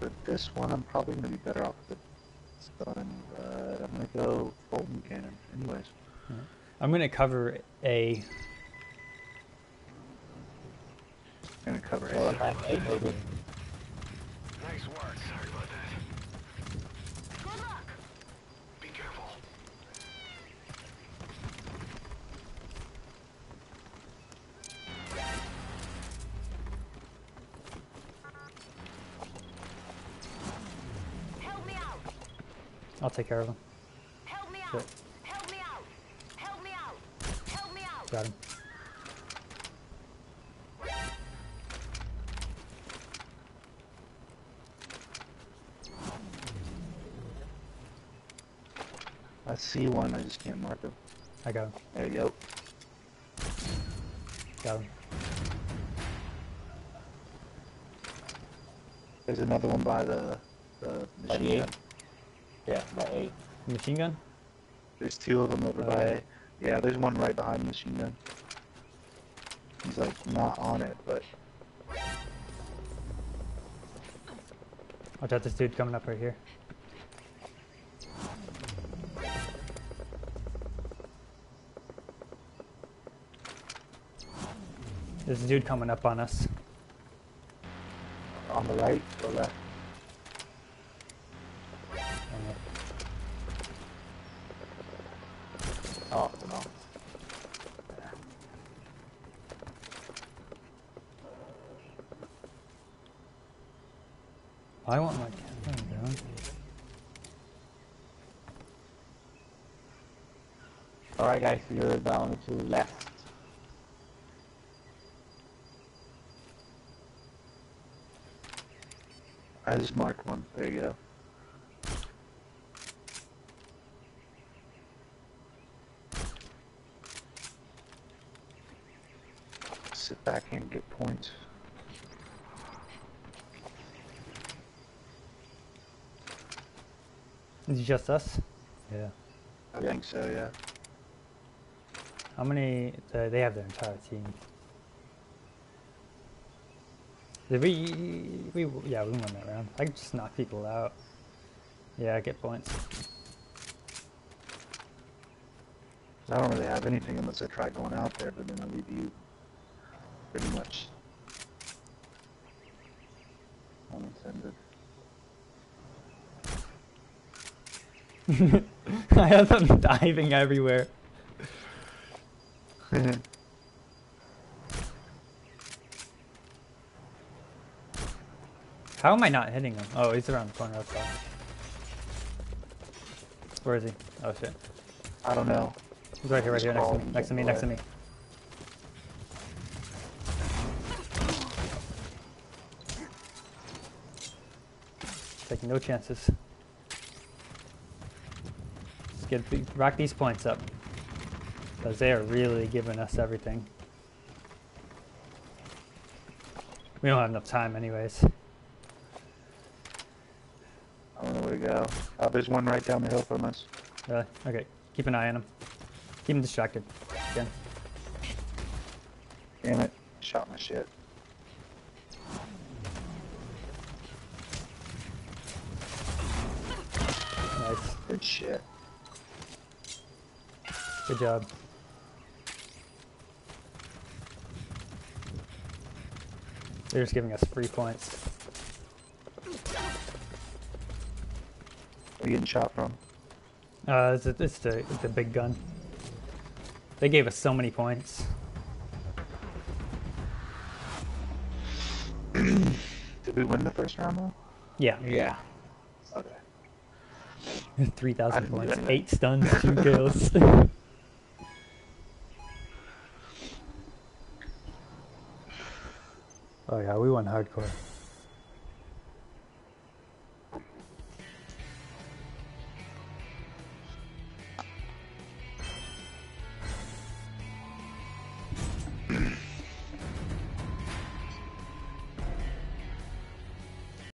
But this one, I'm probably going to be better off with the stun, but I'm going to go Bolton Cannon anyways. I'm going to cover A. I'm going to cover A. Nice work. Sorry about that. Good luck. Be careful. Help me out. I'll take care of him. Help me out. Help me out. Help me out. Help me out. Got him. I see one, I just can't mark him. I got him. There you go. Got him. There's another one by the machine gun. Yeah, by A. Machine gun? There's two of them over by A. Yeah, there's one right behind the machine gun. He's like not on it, but... Watch out, this dude coming up right here. There's a dude coming up on us. On the right or left? Oh, no. I want my camera down. Alright guys, you're down to the left. I just marked one. There you go. Sit back and get points. Is it just us? Yeah. I think so, yeah. How many... they have their entire team. Yeah, we won that round. I can just knock people out. Yeah, I get points. I don't really have anything unless I try going out there, but then I leave you pretty much unintended. I have them diving everywhere. How am I not hitting him? Oh, he's around the corner outside. Where is he? Oh shit. I don't know. He's right here, next to me, next to me. Taking no chances. Let's get, rack these points up. Because they are really giving us everything. We don't have enough time anyways. I don't know where to go. Oh, there's one right down the hill from us. Really? Okay. Keep an eye on him. Keep him distracted. Again. Damn it. Shot my shit. Nice. Good shit. Good job. They're just giving us free points. Where are you getting shot from? It's the big gun. They gave us so many points. Did we win the first round though? Yeah. Yeah. Okay. 3,000 points, 8 stuns, 2 kills. Oh yeah, we won hardcore.